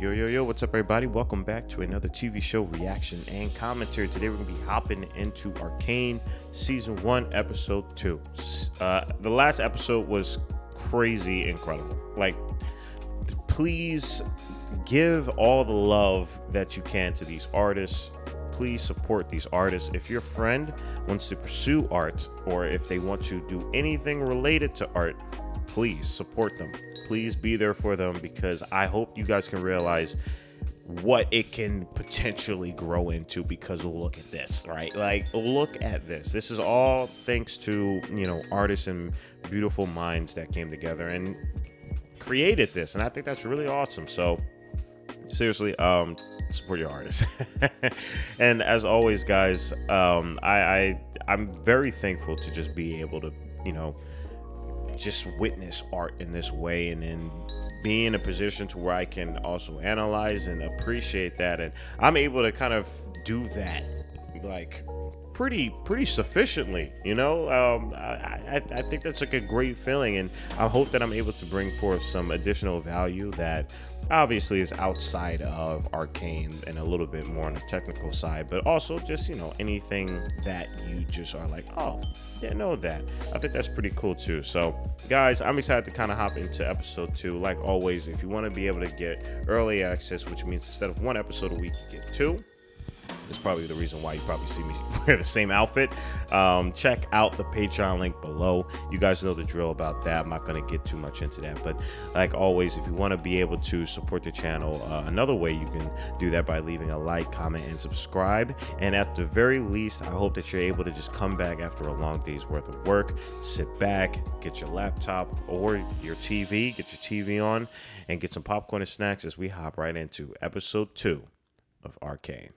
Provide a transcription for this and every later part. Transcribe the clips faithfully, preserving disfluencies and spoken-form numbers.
Yo, yo, yo, what's up, everybody? Welcome back to another T V show reaction and commentary. Today, we're going to be hopping into Arcane Season one, Episode two. Uh, the last episode was crazy incredible. Like, please give all the love that you can to these artists. Please support these artists. If your friend wants to pursue art, or if they want to do anything related to art, please support them. Please be there for them, because I hope you guys can realize what it can potentially grow into, because look at this, right? Like, look at this. This is all thanks to, you know, artists and beautiful minds that came together and created this. And I think that's really awesome. So seriously, um, support your artists. And as always, guys, um, I, I, I'm very thankful to just be able to, you know, just witness art in this way, and then be in a position to where I can also analyze and appreciate that. And I'm able to kind of do that like pretty pretty sufficiently, you know. um I, I think that's like a great feeling, and I hope that I'm able to bring forth some additional value that obviously is outside of Arcane and a little bit more on the technical side, but also just, you know, anything that you just are like, oh, didn't know that. I think that's pretty cool too. So guys, I'm excited to kind of hop into episode two. Like always, if you want to be able to get early access, which means instead of one episode a week, you get two. It's probably the reason why you probably see me wear the same outfit. Um, check out the Patreon link below. You guys know the drill about that. I'm not going to get too much into that. But like always, if you want to be able to support the channel, uh, another way you can do that by leaving a like, comment, and subscribe. And at the very least, I hope that you're able to just come back after a long day's worth of work, sit back, get your laptop or your T V, get your T V on, and get some popcorn and snacks as we hop right into episode two of Arcane.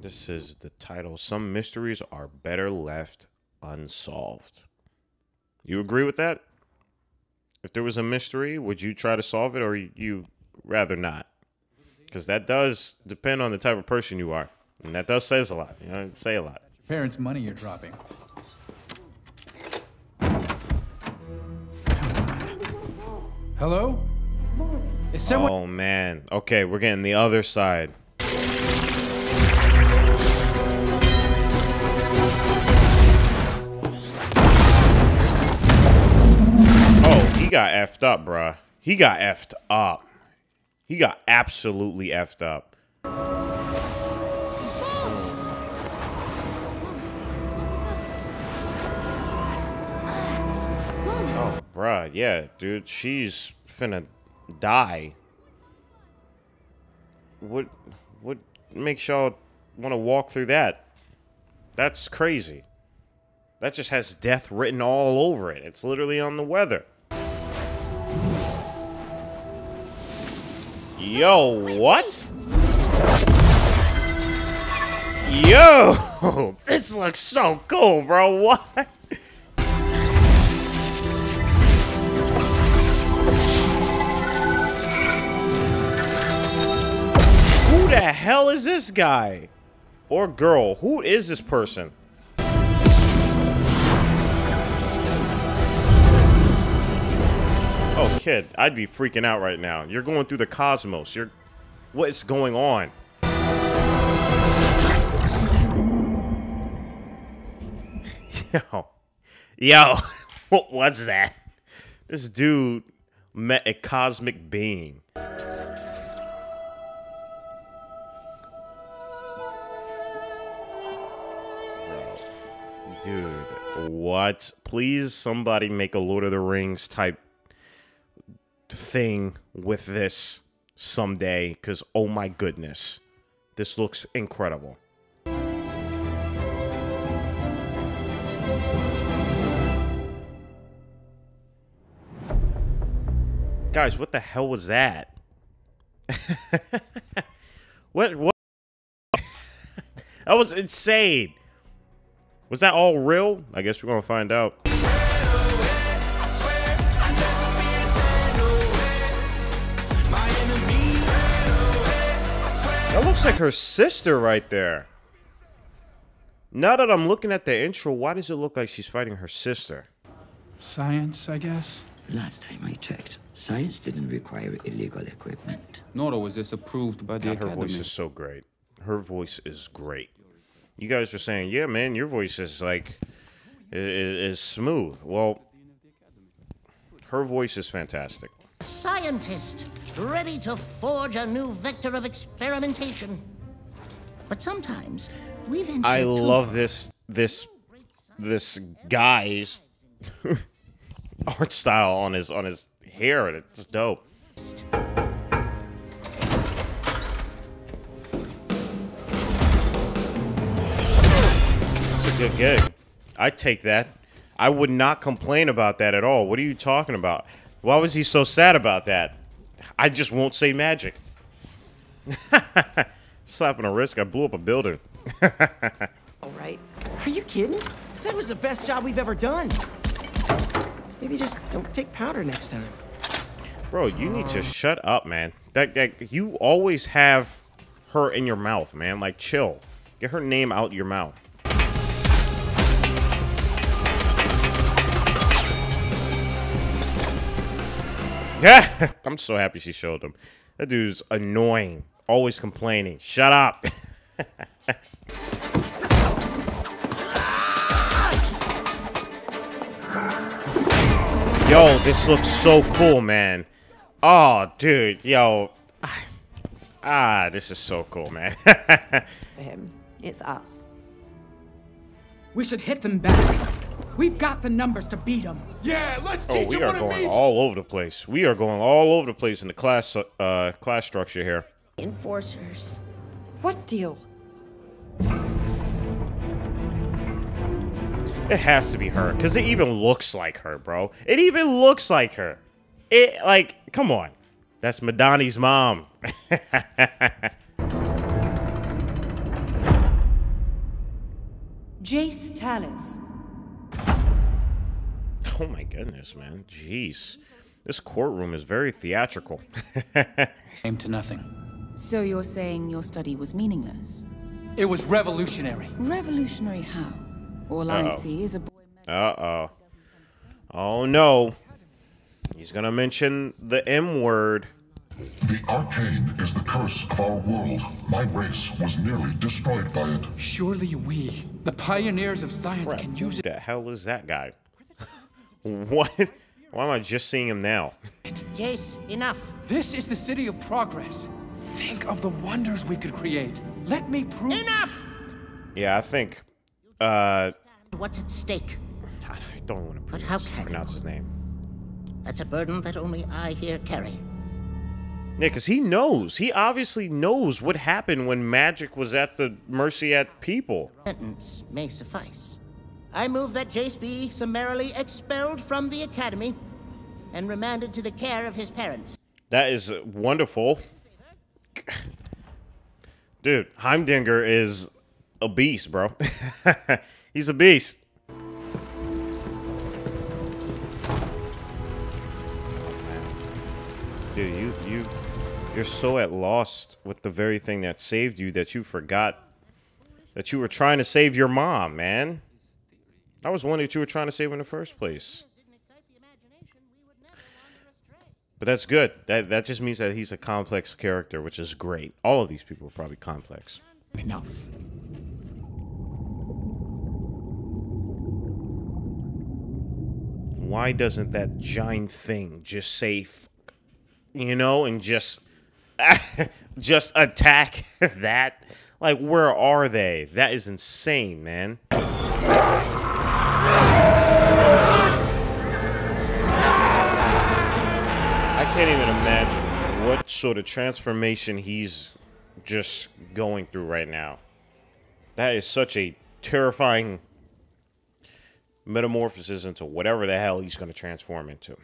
This is the title. Some mysteries are better left unsolved. You agree with that? If there was a mystery, would you try to solve it, or you rather not? Because that does depend on the type of person you are, and that does says a lot. You know, say a lot. Your parents' money you're dropping. Hello? Is someone? Oh man. Okay, we're getting the other side. He got effed up, bruh. He got effed up. He got absolutely effed up. Oh, bruh, yeah, dude, she's finna die. What, what makes y'all want to walk through that? That's crazy. That just has death written all over it. It's literally on the weather. Yo, what? Yo, this looks so cool, bro. What? Who the hell is this guy? Or girl? Who is this person? Oh, kid, I'd be freaking out right now. You're going through the cosmos. You're... What is going on? Yo. Yo. What was that? This dude met a cosmic being. Dude, what? Please somebody make a Lord of the Rings type thing with this someday, because oh my goodness, this looks incredible. Guys, what the hell was that? what what That was insane. Was that all real? I guess we're gonna find out. That looks like her sister right there. Now that I'm looking at the intro, why does it look like she's fighting her sister? Science, I guess. Last time I checked, science didn't require illegal equipment. Nor was this approved by the academy. Her voice is so great. Her voice is great. You guys were saying, yeah, man, your voice is like, is, is smooth. Well, her voice is fantastic. Scientist, ready to forge a new vector of experimentation. But sometimes we've entered I love this, this, this guy's art style on his on his hair, and it's dope. It's a good gig. I take that. I would not complain about that at all. What are you talking about? Why was he so sad about that? I just won't say magic. Slapping a wrist. I blew up a building. All right. Are you kidding? That was the best job we've ever done. Maybe just don't take powder next time. Bro, you need to shut up, man. That, that you always have her in your mouth, man. Like, chill. Get her name out your mouth. Yeah, I'm so happy she showed him. That dude's annoying. Always complaining. Shut up. Yo, this looks so cool, man. Oh, dude, yo. Ah, this is so cool, man. For him, it's us. We should hit them back. We've got the numbers to beat them. Yeah, let's teach them what it means. Oh, we are going all over the place. We are going all over the place in the class uh, class structure here. Enforcers. What deal? It has to be her, because it even looks like her, bro. It even looks like her. It, like, come on. That's Madani's mom. Jayce Talis. Oh, my goodness, man. Jeez. This courtroom is very theatrical. Came to nothing. So you're saying your study was meaningless? It was revolutionary. Revolutionary how? All I see is a boy. Uh-oh. Oh, no. He's going to mention the M word. The Arcane is the curse of our world. My race was nearly destroyed by it. Surely we, the pioneers of science, right. can use it. Who the hell is that guy? What? Why am I just seeing him now? Jayce, enough. This is the city of progress. Think of the wonders we could create. Let me prove... Enough! Yeah, I think... Uh, What's at stake? I don't want to but how can pronounce you? his name. That's a burden that only I here carry. Yeah, because he knows. He obviously knows what happened when magic was at the mercy at people. Sentence may suffice. I move that Jayce be summarily expelled from the academy and remanded to the care of his parents. That is wonderful. Dude, Heimdinger is... a beast, bro. He's a beast. Dude, you you you're so at loss with the very thing that saved you that you forgot that you were trying to save your mom, man. That was one that you were trying to save in the first place. But that's good. That that just means that he's a complex character, which is great. All of these people are probably complex. Enough. Why doesn't that giant thing just say, f you know, and just, just attack that? Like, where are they? That is insane, man. I can't even imagine what sort of transformation he's just going through right now. That is such a terrifying metamorphosis into whatever the hell he's going to transform into.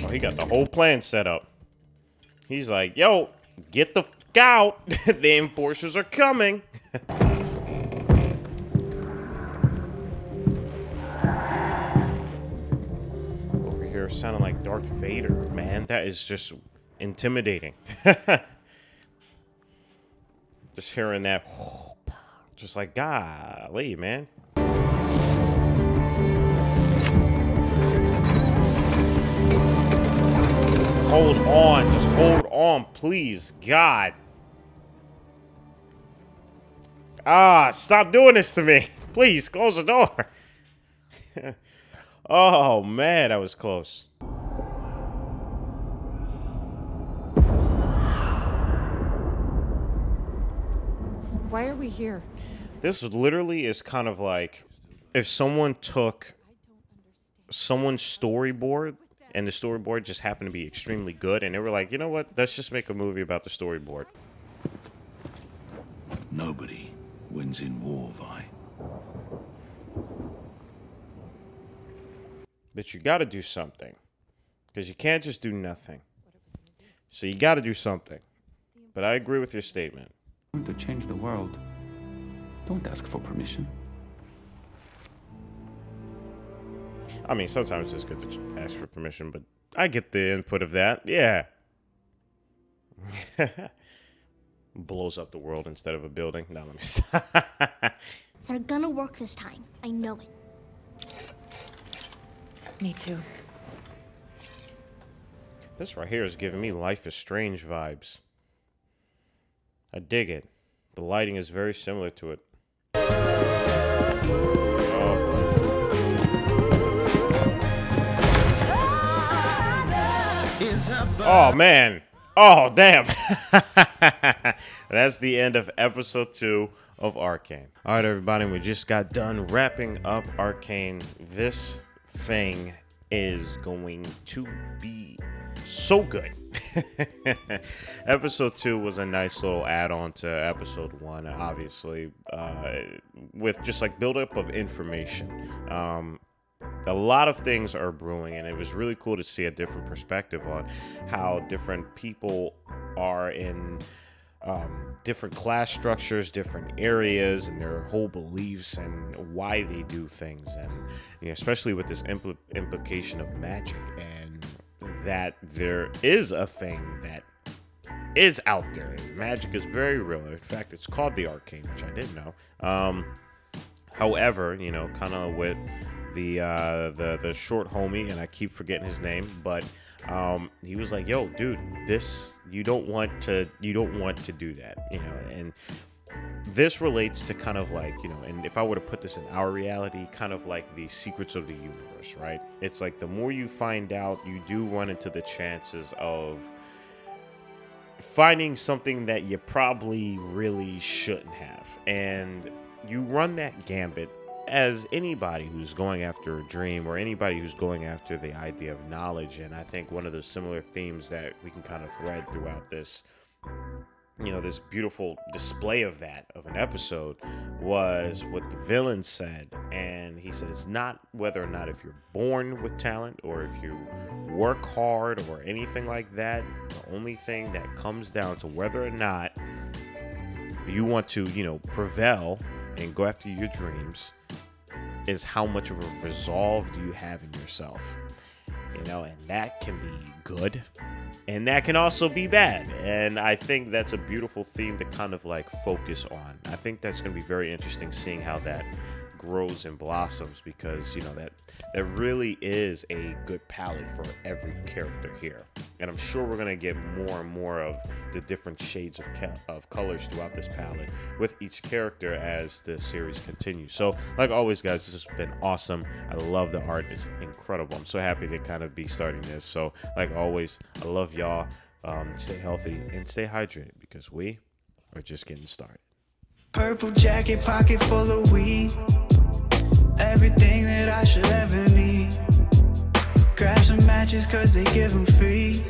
Oh, he got the whole plan set up. He's like, yo, get the f out. The enforcers are coming. Over here, Heimdinger sounding like Darth Vader, man. That is just intimidating. Just hearing that, just like, golly, man. Hold on, just hold on, please, God. Ah, stop doing this to me. Please, close the door. Oh, man, that was close. Why are we here? This literally is kind of like if someone took someone's storyboard and the storyboard just happened to be extremely good and they were like, you know what, let's just make a movie about the storyboard. Nobody wins in war, Vi. But you got to do something, because you can't just do nothing. So you got to do something. But I agree with your statement. To change the world, don't ask for permission. I mean, sometimes it's good to ask for permission, but I get the input of that. Yeah. Blows up the world instead of a building. Now let me stop. They're gonna work this time. I know it. Me too. This right here is giving me Life is Strange vibes. I dig it. The lighting is very similar to it. Oh, oh man. Oh, damn. That's the end of episode two of Arcane. All right, everybody. We just got done wrapping up Arcane. This thing is going to be so good. Episode two was a nice little add-on to episode one, obviously, uh, with just like buildup of information. Um, a lot of things are brewing, and it was really cool to see a different perspective on how different people are in um, different class structures, different areas, and their whole beliefs and why they do things, and you know, especially with this impl implication of magic and that there is a thing that is out there. Magic is very real. In fact, it's called the Arcane, which I didn't know. Um, however, you know, kind of with the, uh, the the short homie, and I keep forgetting his name, but um, he was like, "Yo, dude, this you don't want to you don't want to do that," you know, and this relates to kind of like, you know, and if I were to put this in our reality, kind of like the secrets of the universe, right? It's like the more you find out, you do run into the chances of finding something that you probably really shouldn't have. And you run that gambit as anybody who's going after a dream or anybody who's going after the idea of knowledge. And I think one of the similar themes that we can kind of thread throughout this, you know, this beautiful display of that, of an episode, was what the villain said. And he said, it's not whether or not if you're born with talent or if you work hard or anything like that. The only thing that comes down to whether or not you want to, you know, prevail and go after your dreams is how much of a resolve do you have in yourself. You know, and that can be good, and that can also be bad. And I think that's a beautiful theme to kind of like focus on. I think that's going to be very interesting seeing how that grows and blossoms, because, you know, that that really is a good palette for every character here. And I'm sure we're going to get more and more of the different shades of, of colors throughout this palette with each character as the series continues. So like always, guys, this has been awesome. I love the art. It's incredible. I'm so happy to kind of be starting this. So like always, I love y'all. Um, stay healthy and stay hydrated, because we are just getting started. Purple jacket, pocket full of weed. Everything that I should ever need. Grab some matches cause they give them free.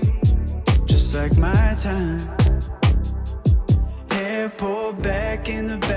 Just like my time. Hair pulled back in the